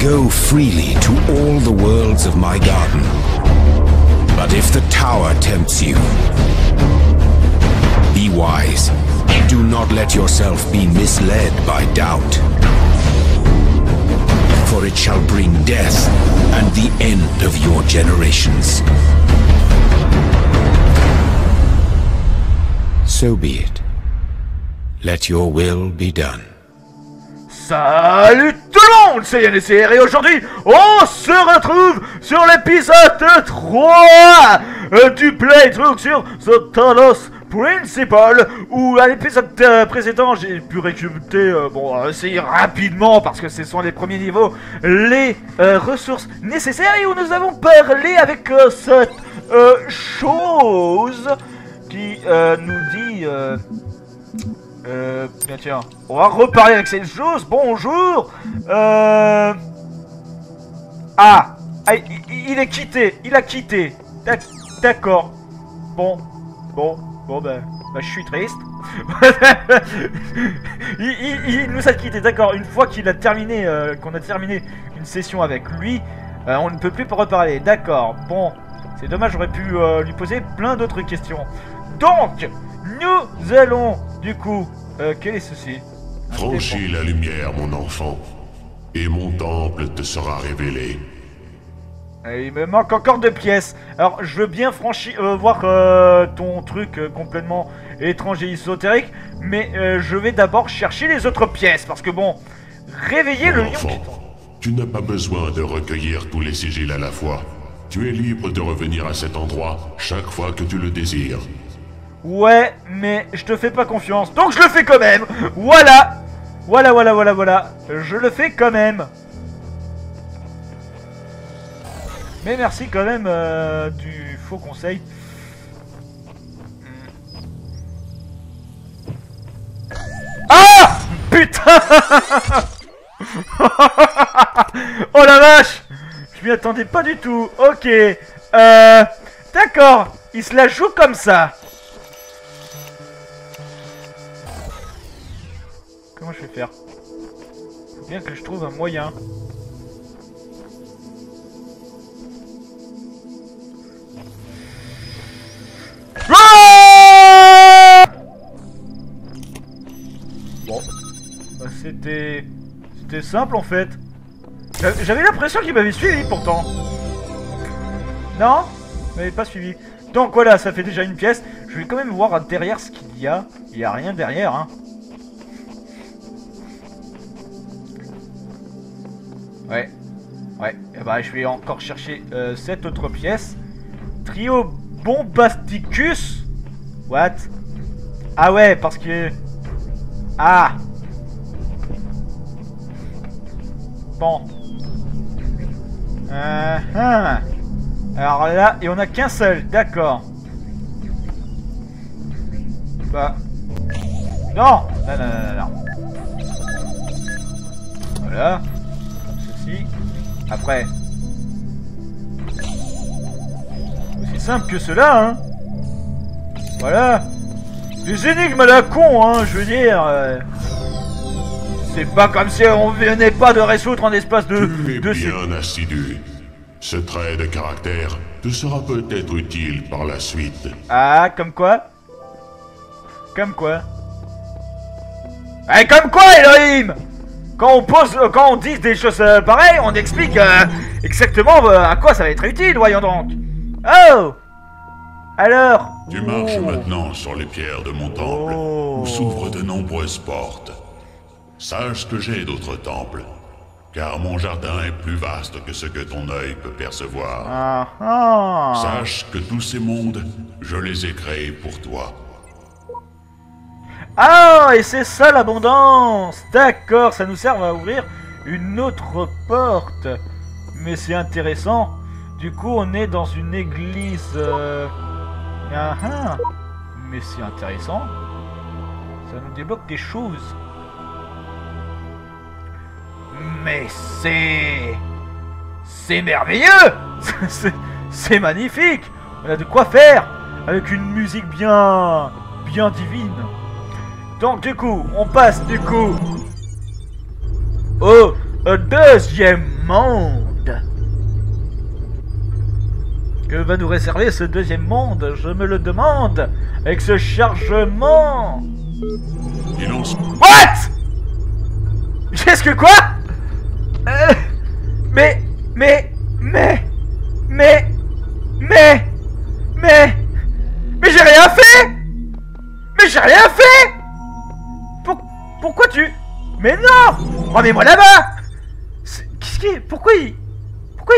go freely to all the worlds of my garden. But if the tower tempts you, be wise. Do not let yourself be misled by doubt. For it shall bring death and the end of your generations. So be it. Let your will be done. Salut tout le monde, c'est Yann CR et aujourd'hui, on se retrouve sur l'épisode 3 du playthrough sur The Talos Principle, où à l'épisode précédent, j'ai pu récupérer, essayer rapidement, parce que ce sont les premiers niveaux, les ressources nécessaires et où nous avons parlé avec cette chose qui nous dit... bien tiens, on va reparler avec cette chose, bonjour. Ah, il est quitté, il a quitté. D'accord. Bon, je suis triste. il nous a quitté, d'accord. Une fois qu'il a terminé, qu'on a terminé une session avec lui, on ne peut plus reparler, d'accord. Bon, c'est dommage, j'aurais pu lui poser plein d'autres questions. Donc, nous allons... Du coup, quel est ceci? Franchis la lumière, mon enfant, et mon temple te sera révélé. Et il me manque encore 2 pièces. Alors, je veux bien franchir, voir ton truc complètement étrange et ésotérique, mais je vais d'abord chercher les autres pièces, parce que bon, réveiller le lion... Tu n'as pas besoin de recueillir tous les sigils à la fois. Tu es libre de revenir à cet endroit chaque fois que tu le désires. Ouais, mais je te fais pas confiance, donc je le fais quand même. Voilà. Je le fais quand même. Mais merci quand même du faux conseil. Ah putain. Oh la vache, je m'y attendais pas du tout. Ok. D'accord. Il se la joue comme ça. Comment je vais faire? Faut bien que je trouve un moyen. Ah bon, bah, c'était simple en fait. J'avais l'impression qu'il m'avait suivi pourtant. Non, il m'avait pas suivi. Donc voilà, ça fait déjà une pièce. Je vais quand même voir derrière ce qu'il y a. Il n'y a rien derrière, hein. Ouais, et bah je vais encore chercher cette autre pièce. Trio Bombasticus. What? Ah ouais, parce que... Ah. Bon. Alors là, et on a qu'un seul, d'accord. Bah... Non. Voilà. Après, aussi simple que cela, hein. Voilà. Des énigmes à la con, hein, je veux dire. C'est pas comme si on venait pas de résoudre en espace de... Tu es bien assidu. Ce trait de caractère te sera peut-être utile par la suite. Ah, comme quoi? Comme quoi, Elohim? Quand on dit des choses pareilles, on explique exactement à quoi ça va être utile, voyons donc. Oh. Alors... Tu marches maintenant sur les pierres de mon temple, où s'ouvrent de nombreuses portes. Sache que j'ai d'autres temples, car mon jardin est plus vaste que ce que ton œil peut percevoir. Sache que tous ces mondes, je les ai créés pour toi. Ah, et c'est ça l'abondance. D'accord, ça nous sert à ouvrir une autre porte. Mais c'est intéressant. Du coup, on est dans une église. Mais c'est intéressant. Ça nous débloque des choses. Mais c'est... C'est merveilleux. C'est magnifique. On a de quoi faire. Avec une musique bien... bien divine. Donc du coup, on passe au deuxième monde. Que va nous réserver ce deuxième monde? Je me le demande. Avec ce chargement. What? Qu'est-ce que quoi? Mais j'ai rien fait. Pourquoi tu... Mais non! Remets-moi là-bas! Qu'est-ce qui est... Pourquoi il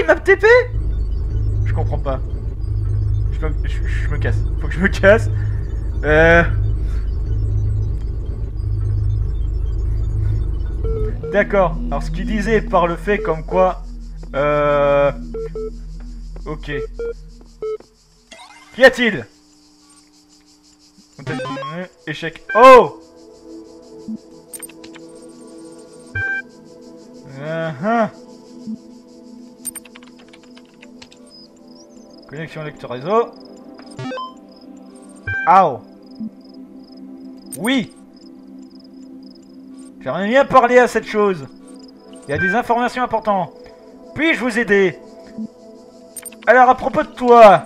m'a TP? Je comprends pas. Je me casse. Faut que je me casse. D'accord. Alors ce qu'il disait par le fait comme quoi... Ok. Qu'y a-t-il? Échec. Oh! Connexion lecteur réseau. Ow. Oui. J'aimerais bien parler à cette chose. Il y a des informations importantes. Puis-je vous aider? Alors à propos de toi.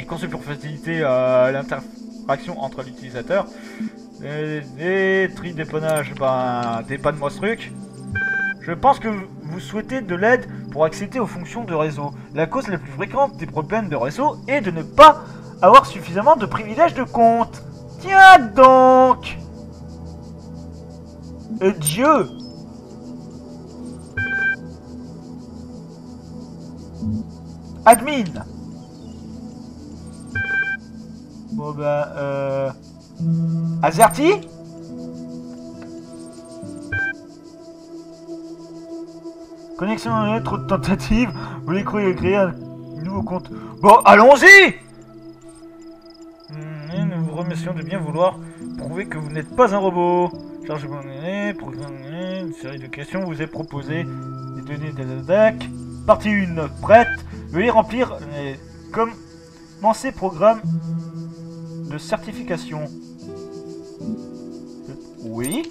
Et conçu pour faciliter l'interaction entre l'utilisateur. Des tri dépannage, bah dépanne-moi ce truc. Je pense que vous souhaitez de l'aide pour accéder aux fonctions de réseau. La cause la plus fréquente des problèmes de réseau est de ne pas avoir suffisamment de privilèges de compte. Tiens donc! Dieu! Admin! Bon bah Azerty? Connexion en trop de tentatives. Vous voulez créer un nouveau compte? Bon, allons-y. Nous vous remercions de bien vouloir prouver que vous n'êtes pas un robot. Chargez une série de questions vous est proposée. Les données des attaques. Partie 1, prête. Veuillez remplir les commencer programme de certification. Oui.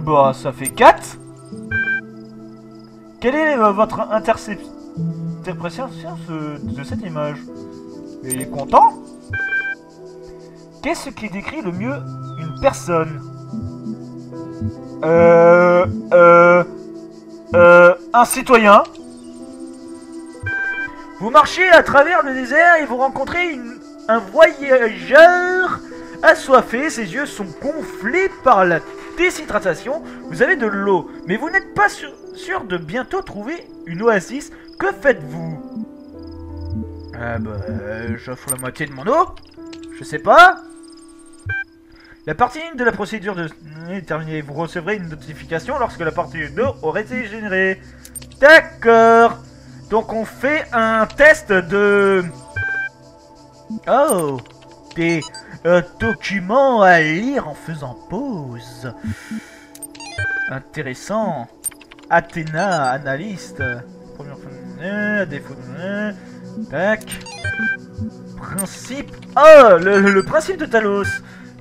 Bah, ça fait 4. Quelle est votre interprétation de cette image? Il est content. Qu'est-ce qui décrit le mieux une personne? Un citoyen. Vous marchez à travers le désert et vous rencontrez un voyageur assoiffé. Ses yeux sont gonflés par la déshydratation, vous avez de l'eau, mais vous n'êtes pas sûr de bientôt trouver une oasis. Que faites-vous? J'offre la moitié de mon eau. Je sais pas. La partie 1 de la procédure est terminée. Vous recevrez une notification lorsque la partie 2 aurait été générée. D'accord. Donc on fait un test de... Oh. Des... document à lire en faisant pause. Intéressant. Athéna, analyste. Première fois, défaut de... Tac. Principe. Oh, le principe de Talos.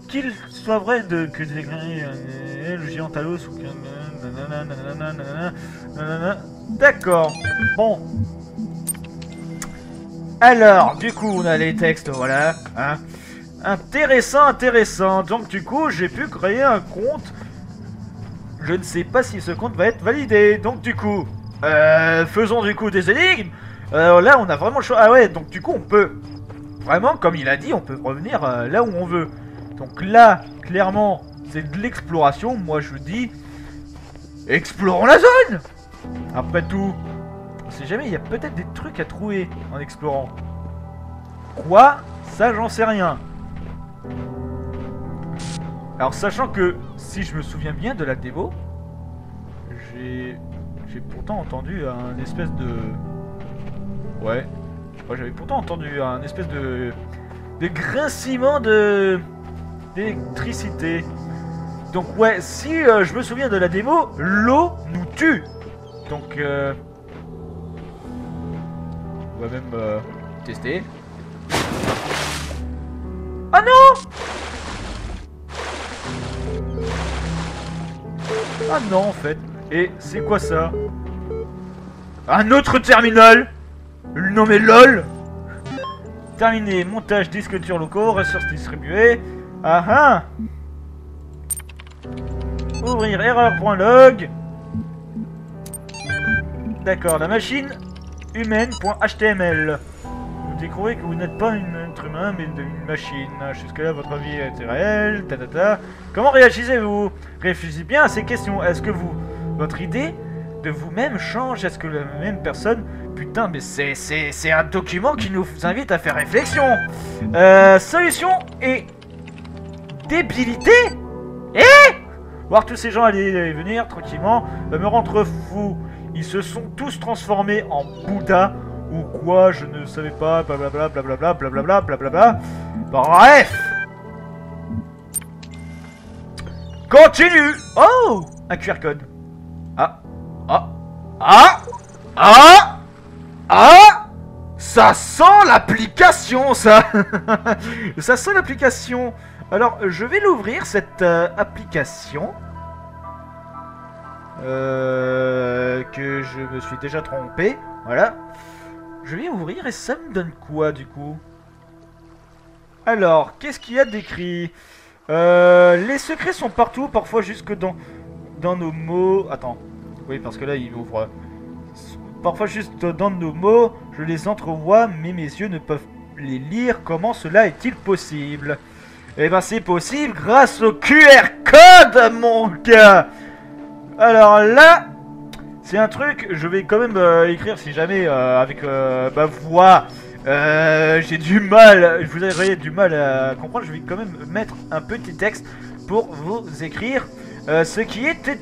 Qu'il soit vrai que le géant Talos ou que... D'accord. Bon. Alors, du coup, on a les textes, voilà. Hein. Intéressant. Donc du coup, j'ai pu créer un compte. Je ne sais pas si ce compte va être validé. Donc du coup, faisons du coup des énigmes. Là, on a vraiment le choix. Ah ouais, donc du coup, on peut vraiment, comme il a dit, on peut revenir là où on veut. Donc là, clairement, c'est de l'exploration. Moi, je dis, explorons la zone. Après tout, on sait jamais, il y a peut-être des trucs à trouver en explorant. Quoi? Ça, j'en sais rien. Alors sachant que si je me souviens bien de la démo, j'ai pourtant entendu un espèce de... Ouais, j'avais pourtant entendu un espèce de grincement de d'électricité. Donc ouais, si je me souviens de la démo, l'eau nous tue. Donc on va même tester. Ah non! Ah non, en fait. Et c'est quoi ça? Un autre terminal? Non mais LOL. Terminé. Montage disque dur locaux. Ressources distribuées. Ah ah. Ouvrir erreur.log. D'accord. La machine humaine.html. Vous découvrez que vous n'êtes pas un être humain mais une machine. Jusque-là, votre avis est réel. Tatata. Comment réagissez-vous? Réfléchissez bien à ces questions. Est-ce que vous... votre idée de vous-même change? Est-ce que la même personne... Putain, mais c'est un document qui nous invite à faire réflexion. Solution et... débilité? Eh? Voir tous ces gens aller venir tranquillement me rendre fou. Ils se sont tous transformés en Bouddha ou quoi, je ne savais pas, blablabla, blablabla, blablabla, blablabla. Bref! Continue! Oh! Un QR code. Ah! Ah! Ah! Ah! Ah! Ça sent l'application, ça! Ça sent l'application! Alors, je vais l'ouvrir, cette application. Que je me suis déjà trompé. Voilà. Je vais ouvrir et ça me donne quoi, du coup? Alors, qu'est-ce qu'il y a d'écrit? Les secrets sont partout, parfois jusque dans nos mots... Attends. Oui, parce que là, il ouvre... Parfois juste dans nos mots, je les entrevois, mais mes yeux ne peuvent les lire. Comment cela est-il possible? Eh ben, c'est possible grâce au QR code, mon gars! Alors là... c'est un truc, je vais quand même écrire si jamais avec ma voix j'ai du mal, vous avez du mal à comprendre, je vais quand même mettre un petit texte pour vous écrire ce qui était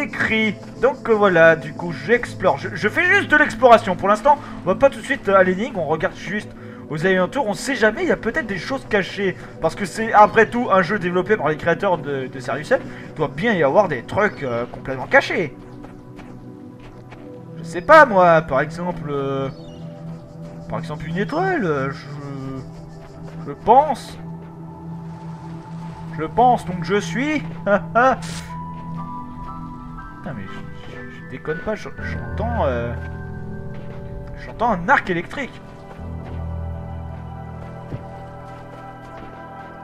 écrit. Donc voilà, du coup j'explore, je fais juste de l'exploration pour l'instant, on va pas tout de suite à l'énigme, on regarde juste aux alentours, on sait jamais, il y a peut-être des choses cachées, parce que c'est après tout un jeu développé par les créateurs de Serious Sam, il doit bien y avoir des trucs complètement cachés. Je sais pas moi, par exemple une étoile, je pense donc je suis. Putain mais je déconne pas, j'entends un arc électrique.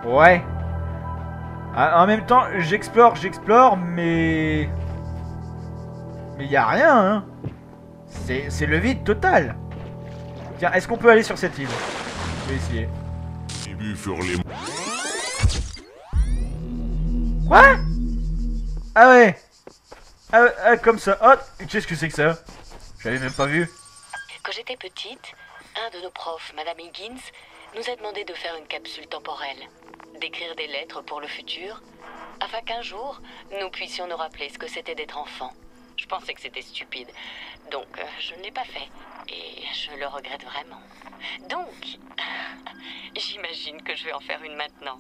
Ouais. En même temps j'explore mais y a rien hein. C'est le vide total. Tiens, est-ce qu'on peut aller sur cette île? Je vais essayer. Quoi? Ah ouais. Ah comme ça. Oh, qu'est-ce que c'est que ça? J'avais même pas vu. Quand j'étais petite, un de nos profs, Madame Higgins, nous a demandé de faire une capsule temporelle, d'écrire des lettres pour le futur, afin qu'un jour, nous puissions nous rappeler ce que c'était d'être enfant. Je pensais que c'était stupide, donc je ne l'ai pas fait, et je le regrette vraiment. Donc, j'imagine que je vais en faire une maintenant.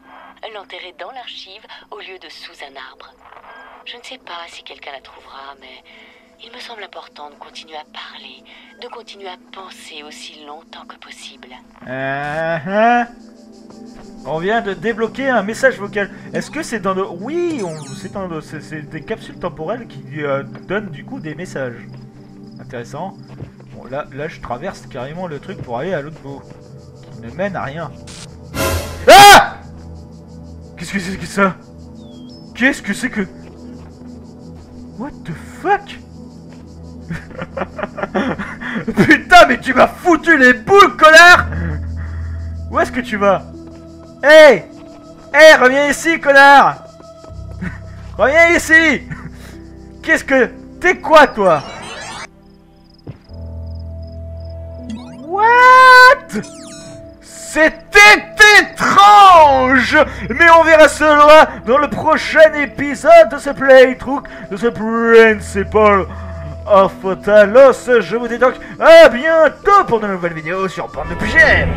L'enterrer dans l'archive au lieu de sous un arbre. Je ne sais pas si quelqu'un la trouvera, mais il me semble important de continuer à parler, de continuer à penser aussi longtemps que possible. On vient de débloquer un message vocal. Est-ce que c'est dans nos... Oui, c'est des capsules temporelles qui donnent du coup des messages. Intéressant. Bon, là, je traverse carrément le truc pour aller à l'autre bout. Qui ne mène à rien. Ah! Qu'est-ce que c'est que ça? Qu'est-ce que c'est que... What the fuck? Putain, mais tu m'as foutu les boules, connard! Où est-ce que tu vas? Hey! Hey, reviens ici, connard! Reviens ici! Qu'est-ce que... T'es quoi, toi? What? C'était étrange! Mais on verra cela dans le prochain épisode de ce playthrough, de ce Principle of Talos. Je vous dis donc à bientôt pour de nouvelles vidéos sur Bande de Pigem.